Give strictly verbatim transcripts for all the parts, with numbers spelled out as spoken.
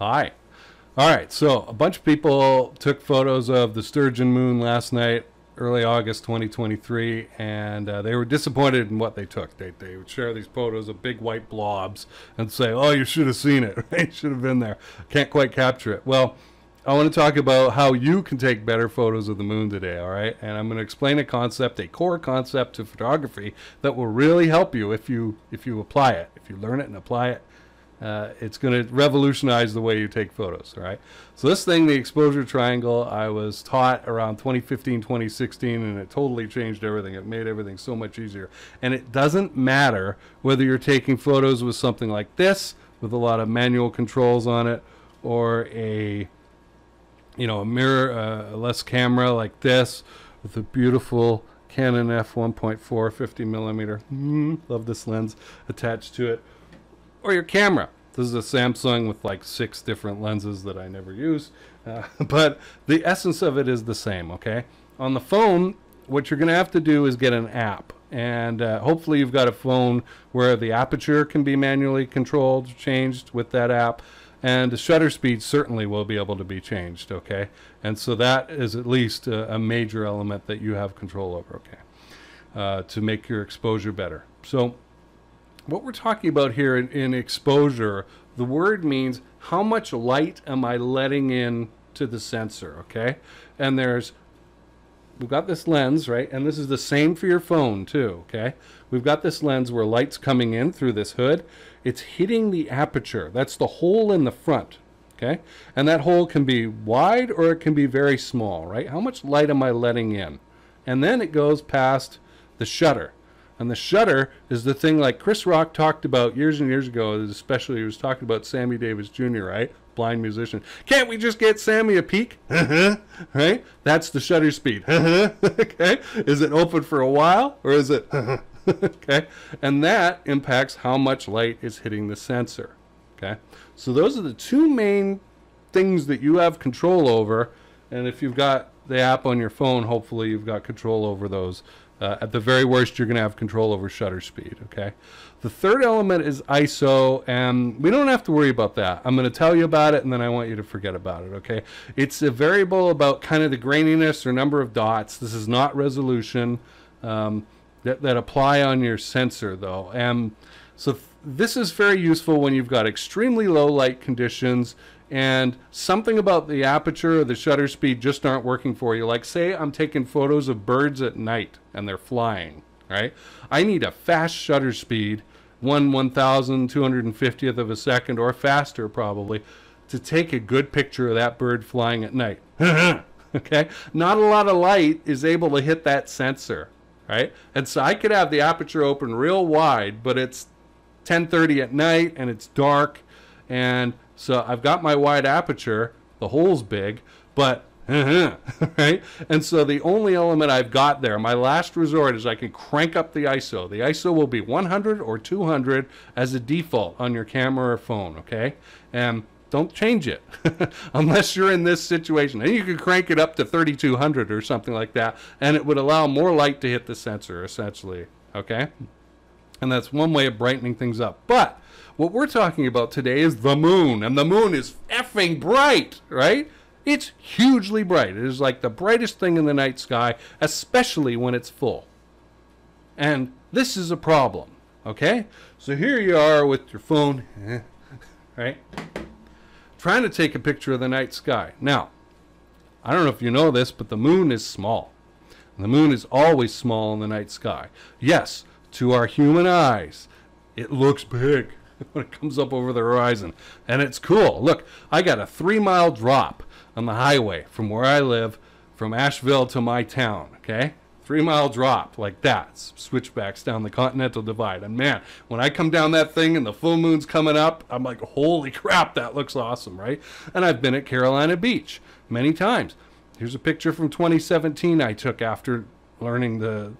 Hi. All right, so a bunch of people took photos of the Sturgeon Moon last night, early August twenty twenty-three, and uh, they were disappointed in what they took. They, they would share these photos of big white blobs and say, oh, you should have seen it. You should have been there. Can't quite capture it. Well, I want to talk about how you can take better photos of the moon today, all right? And I'm going to explain a concept, a core concept to photography that will really help you if you, if you apply it, if you learn it and apply it. Uh, it's going to revolutionize the way you take photos, all right? So this thing, the exposure triangle, I was taught around twenty fifteen, twenty sixteen, and it totally changed everything. It made everything so much easier. And it doesn't matter whether you're taking photos with something like this, with a lot of manual controls on it, or a, you know, a mirror, uh, less camera like this, with a beautiful Canon F one point four fifty millimeter. Mm, love this lens attached to it. Or your camera. This is a Samsung with like six different lenses that I never use. Uh, but the essence of it is the same, okay? On the phone, what you're going to have to do is get an app. And uh, hopefully you've got a phone where the aperture can be manually controlled, changed with that app. And the shutter speed certainly will be able to be changed, okay? And so that is at least a, a major element that you have control over, okay? Uh, to make your exposure better. So what we're talking about here in, in exposure, the word means how much light am I letting in to the sensor, okay? And there's, we've got this lens, right? And this is the same for your phone too, okay? We've got this lens where light's coming in through this hood. It's hitting the aperture. That's the hole in the front, okay? And that hole can be wide or it can be very small, right? How much light am I letting in? And then it goes past the shutter. And the shutter is the thing like Chris Rock talked about years and years ago, especially he was talking about Sammy Davis Junior, right? Blind musician. Can't we just get Sammy a peek? Right? That's the shutter speed. Okay? Is it open for a while or is it? Okay? And that impacts how much light is hitting the sensor. Okay? So those are the two main things that you have control over. And if you've got the app on your phone, hopefully you've got control over those. Uh, at the very worst, you're going to have control over shutter speed, okay? The third element is I S O, and we don't have to worry about that. I'm going to tell you about it, and then I want you to forget about it, okay? It's a variable about kind of the graininess or number of dots. This is not resolution um, that, that apply on your sensor, though. And so th this is very useful when you've got extremely low light conditions, and something about the aperture or the shutter speed just aren't working for you. Like, say I'm taking photos of birds at night and they're flying, right? I need a fast shutter speed, one one thousand two hundred fiftieth of a second or faster probably, to take a good picture of that bird flying at night. Okay? Not a lot of light is able to hit that sensor, right? And so I could have the aperture open real wide, but it's ten thirty at night and it's dark, and so I've got my wide aperture, the hole's big, but, right? And so the only element I've got there, my last resort, is I can crank up the I S O. The I S O will be one hundred or two hundred as a default on your camera or phone, okay? And don't change it unless you're in this situation. And you can crank it up to thirty-two hundred or something like that, and it would allow more light to hit the sensor, essentially, okay? And that's one way of brightening things up. But what we're talking about today is the moon, and the moon is effing bright, right? It's hugely bright. It is like the brightest thing in the night sky, especially when it's full. And this is a problem, okay? So here you are with your phone, right? Trying to take a picture of the night sky. Now, I don't know if you know this, but the moon is small. The moon is always small in the night sky. Yes, to our human eyes, it looks big when it comes up over the horizon, and it's cool. Look, I got a three mile drop on the highway from where I live, from Asheville to my town, okay? Three mile drop like that, switchbacks down the Continental Divide. And man, when I come down that thing and the full moon's coming up, I'm like, holy crap, that looks awesome, right? And I've been at Carolina Beach many times. Here's a picture from twenty seventeen I took after learning the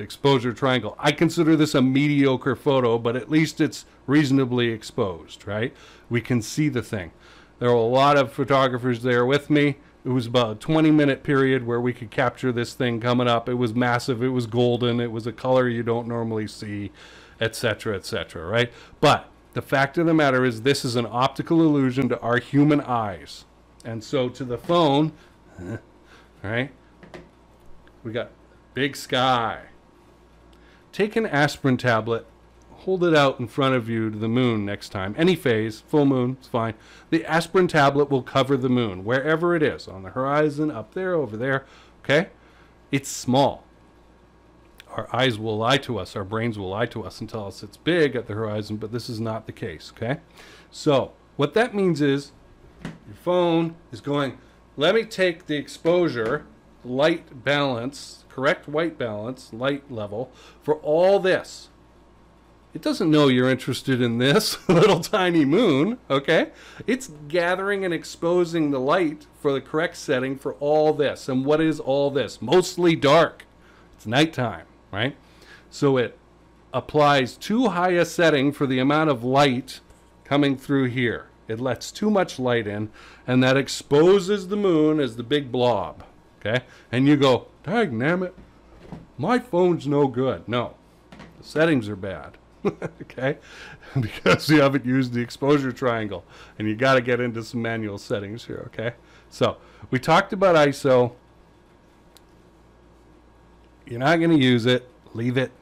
exposure triangle. I consider this a mediocre photo, but at least it's reasonably exposed, right? We can see the thing. There were a lot of photographers there with me. It was about a twenty minute period where we could capture this thing coming up. It was massive. It was golden. It was a color you don't normally see, et cetera, et cetera, right? But The fact of the matter is this is an optical illusion to our human eyes. And so to the phone, right, we got big sky. Take an aspirin tablet, hold it out in front of you to the moon next time. Any phase, full moon, it's fine. The aspirin tablet will cover the moon, wherever it is, on the horizon, up there, over there, okay? It's small. Our eyes will lie to us, our brains will lie to us and tell us it's big at the horizon, but this is not the case, okay? So what that means is your phone is going, let me take the exposure, light balance, correct white balance, light level for all this. It doesn't know you're interested in this little tiny moon, okay? It's gathering and exposing the light for the correct setting for all this. And what is all this? Mostly dark. It's nighttime, right? So it applies too high a setting for the amount of light coming through here. It lets too much light in, and that exposes the moon as the big blob, okay? And you go, dang, damn it, my phone's no good. No, the settings are bad, okay? Because you haven't used the exposure triangle, and you got to get into some manual settings here, okay? So we talked about I S O. You're not going to use it. Leave it.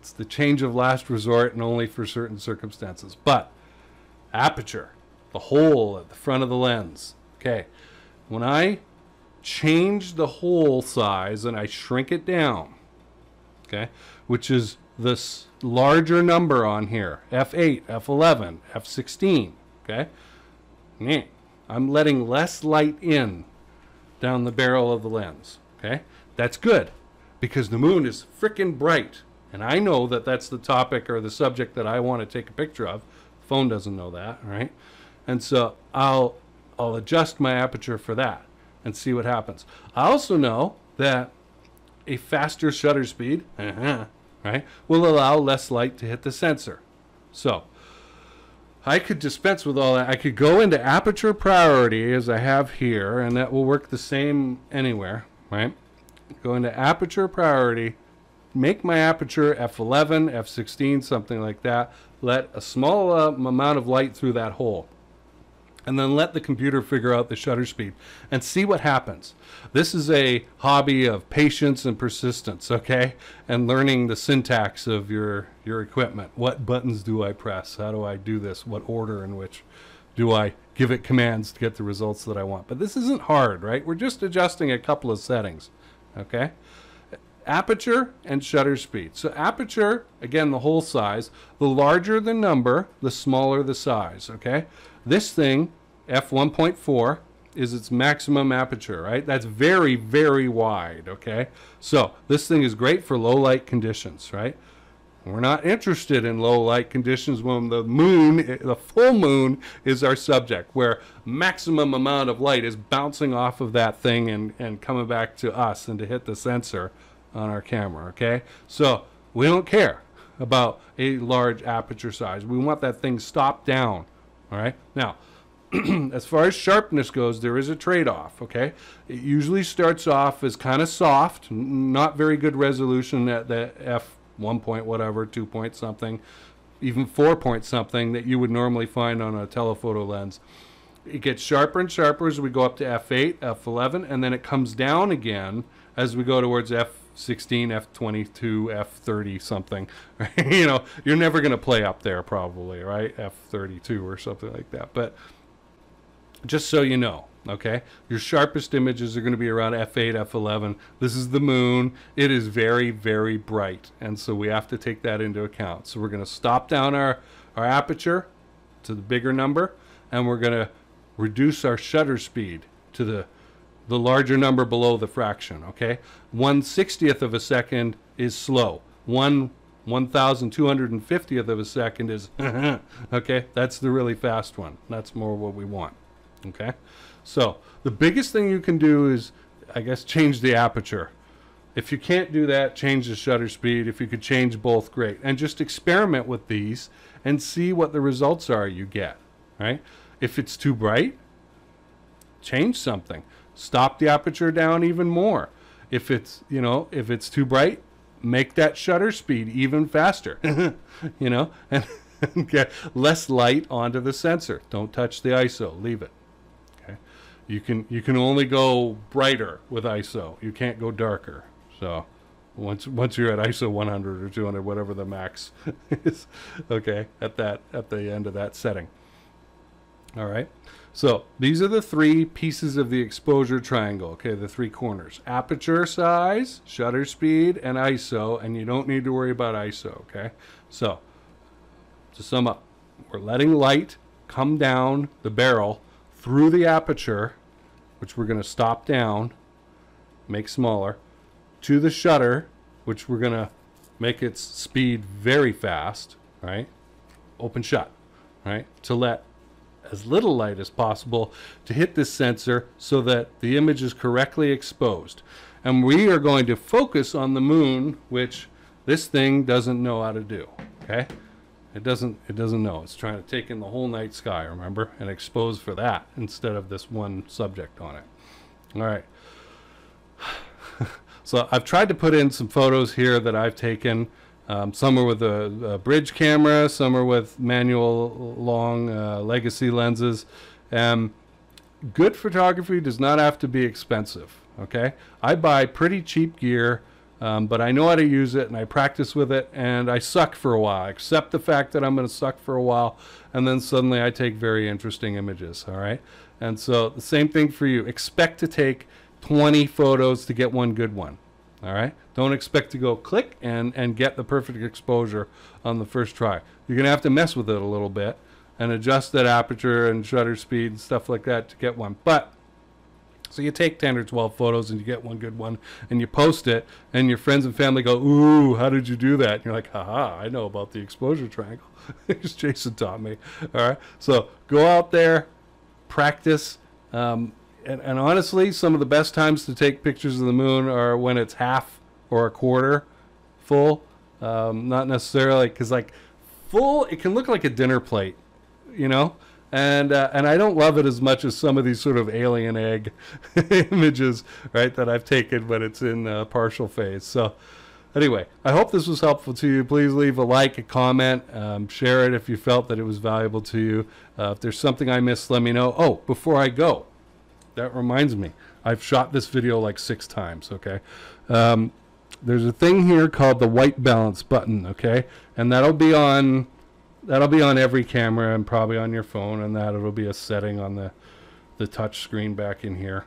It's the change of last resort and only for certain circumstances. But aperture, the hole at the front of the lens. Okay, when I change the hole size and I shrink it down, okay, which is this larger number on here, F eight, F eleven, F sixteen, okay, I'm letting less light in down the barrel of the lens, okay? That's good because the moon is frickin' bright, and I know that that's the topic or the subject that I want to take a picture of. Phone doesn't know that, right? And so I'll I'll adjust my aperture for that and see what happens. I also know that a faster shutter speed, uh-huh, right, will allow less light to hit the sensor. So I could dispense with all that. I could go into aperture priority as I have here, and that will work the same anywhere, right? Go into aperture priority, make my aperture F eleven, F sixteen, something like that. Let a small uh, amount of light through that hole. And then let the computer figure out the shutter speed and see what happens. This is a hobby of patience and persistence, okay? And learning the syntax of your, your equipment. What buttons do I press? How do I do this? What order in which do I give it commands to get the results that I want? But this isn't hard, right? We're just adjusting a couple of settings, okay? Aperture and shutter speed. So aperture, again, the hole size. The larger the number, the smaller the size, okay? This thing, F one point four, is its maximum aperture, right? That's very, very wide, okay? So this thing is great for low light conditions, right? We're not interested in low light conditions when the moon, the full moon, is our subject, where maximum amount of light is bouncing off of that thing and, and coming back to us and to hit the sensor on our camera, okay? So we don't care about a large aperture size. We want that thing stopped down, all right? Now, as far as sharpness goes, there is a trade-off, okay? It usually starts off as kind of soft, not very good resolution at the F one point whatever, two point something, even four point something that you would normally find on a telephoto lens. It gets sharper and sharper as we go up to F eight, F eleven, and then it comes down again as we go towards F sixteen, F twenty-two, F thirty something. You know, you're never going to play up there probably, right? F thirty-two or something like that. But just so you know, okay, your sharpest images are going to be around F eight, F eleven. This is the moon. It is very, very bright. And so we have to take that into account. So we're going to stop down our, our aperture to the bigger number, and we're going to reduce our shutter speed to the, the larger number below the fraction, okay? one sixtieth of a second is slow. one one thousand two hundred fiftieth of a second is, okay? That's the really fast one. That's more what we want, okay? So the biggest thing you can do is, I guess, change the aperture. If you can't do that, change the shutter speed. If you could change both, great. And just experiment with these and see what the results are you get, right? If it's too bright, change something. Stop the aperture down even more. If it's, you know, if it's too bright, make that shutter speed even faster, you know? And get less light onto the sensor. Don't touch the I S O. Leave it. Okay. You can you can only go brighter with I S O. You can't go darker. So once once you're at I S O one hundred or two hundred, whatever the max is, okay, at that at the end of that setting. All right. So these are the three pieces of the exposure triangle, okay, the three corners. Aperture size, shutter speed, and I S O, and you don't need to worry about I S O, okay? So, to sum up, we're letting light come down the barrel through the aperture, which we're going to stop down, make smaller, to the shutter, which we're going to make its speed very fast, right? Open shut, right? To let as little light as possible to hit this sensor so that the image is correctly exposed. And we are going to focus on the moon, which this thing doesn't know how to do, okay? It doesn't, it doesn't know. It's trying to take in the whole night sky, remember, and expose for that instead of this one subject on it. All right. So I've tried to put in some photos here that I've taken. Um, some are with a, a bridge camera, some are with manual long uh, legacy lenses. Um, good photography does not have to be expensive, okay? I buy pretty cheap gear, um, but I know how to use it and I practice with it, and I suck for a while. Accept the fact that I'm going to suck for a while, and then suddenly I take very interesting images, all right? And so the same thing for you. Expect to take twenty photos to get one good one. All right. Don't expect to go click and, and get the perfect exposure on the first try. You're going to have to mess with it a little bit and adjust that aperture and shutter speed and stuff like that to get one. But so you take ten or twelve photos and you get one good one and you post it, and your friends and family go, "Ooh, how did you do that?" And you're like, "Haha, I know about the exposure triangle." Jason taught me. All right. So go out there, practice, um, And, and honestly, some of the best times to take pictures of the moon are when it's half or a quarter full. Um, not necessarily, because like full, it can look like a dinner plate, you know? And uh, and I don't love it as much as some of these sort of alien egg images, right, that I've taken when it's in uh, partial phase. So anyway, I hope this was helpful to you. Please leave a like, a comment, um, share it if you felt that it was valuable to you. Uh, if there's something I missed, let me know. Oh, before I go. That reminds me, I've shot this video like six times, okay? Um, there's a thing here called the white balance button, okay? And that'll be on that'll be on every camera and probably on your phone, and that it'll be a setting on the, the touch screen back in here.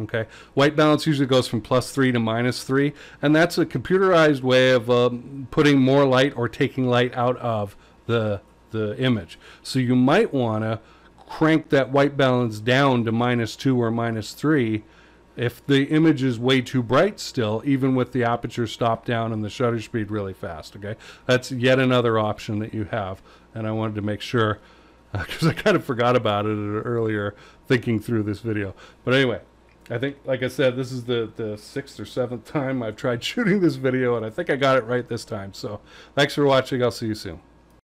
Okay, white balance usually goes from plus three to minus three, and that's a computerized way of um, putting more light or taking light out of the, the image. So you might want to crank that white balance down to minus two or minus three if the image is way too bright still, even with the aperture stopped down and the shutter speed really fast, okay? That's yet another option that you have, and I wanted to make sure, because uh, I kind of forgot about it earlier thinking through this video. But anyway, I think, like I said, this is the, the sixth or seventh time I've tried shooting this video, and I think I got it right this time. So thanks for watching. I'll see you soon.